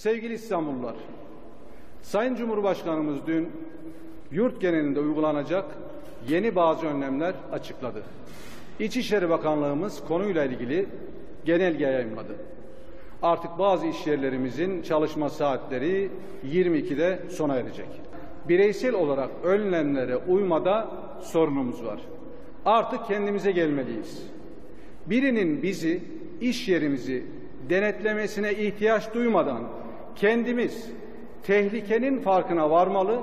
Sevgili İstanbullular, Sayın Cumhurbaşkanımız dün yurt genelinde uygulanacak yeni bazı önlemler açıkladı. İçişleri Bakanlığımız konuyla ilgili genelge yayımladı. Artık bazı işyerlerimizin çalışma saatleri 22'de sona erecek. Bireysel olarak önlemlere uymada sorunumuz var. Artık kendimize gelmeliyiz. Birinin bizi, iş yerimizi denetlemesine ihtiyaç duymadan kendimiz tehlikenin farkına varmalı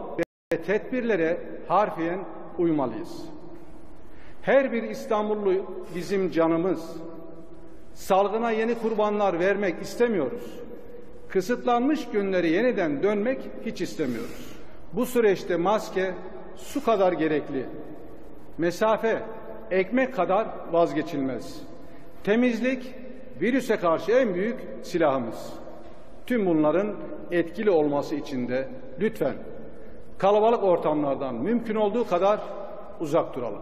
ve tedbirlere harfiyen uymalıyız. Her bir İstanbullu bizim canımız. Salgına yeni kurbanlar vermek istemiyoruz. Kısıtlanmış günleri yeniden dönmek hiç istemiyoruz. Bu süreçte maske su kadar gerekli. Mesafe ekmek kadar vazgeçilmez. Temizlik virüse karşı en büyük silahımız. Tüm bunların etkili olması için de lütfen kalabalık ortamlardan mümkün olduğu kadar uzak duralım.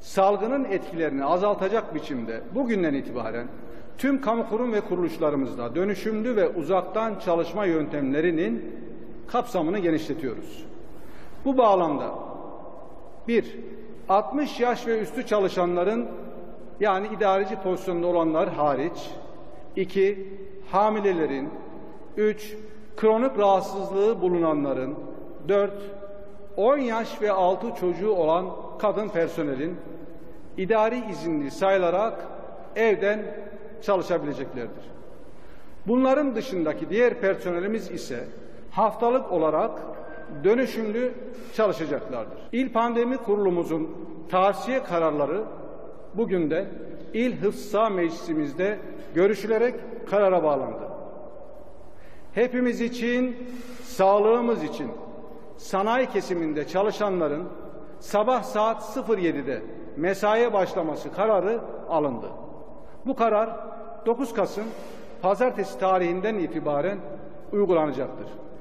Salgının etkilerini azaltacak biçimde bugünden itibaren tüm kamu kurum ve kuruluşlarımızda dönüşümlü ve uzaktan çalışma yöntemlerinin kapsamını genişletiyoruz. Bu bağlamda 1. 60 yaş ve üstü çalışanların yani idareci pozisyonunda olanlar hariç, 2. Hamilelerin, 3. Kronik rahatsızlığı bulunanların, 4. 10 yaş ve altı çocuğu olan kadın personelin idari izinli sayılarak evden çalışabileceklerdir. Bunların dışındaki diğer personelimiz ise haftalık olarak dönüşümlü çalışacaklardır. İl Pandemi Kurulumuzun tavsiye kararları bugün de İl Hıfzıssıhha Meclisimizde görüşülerek karara bağlandı. Hepimiz için, sağlığımız için sanayi kesiminde çalışanların sabah saat 07'de mesaiye başlaması kararı alındı. Bu karar 9 Kasım Pazartesi tarihinden itibaren uygulanacaktır.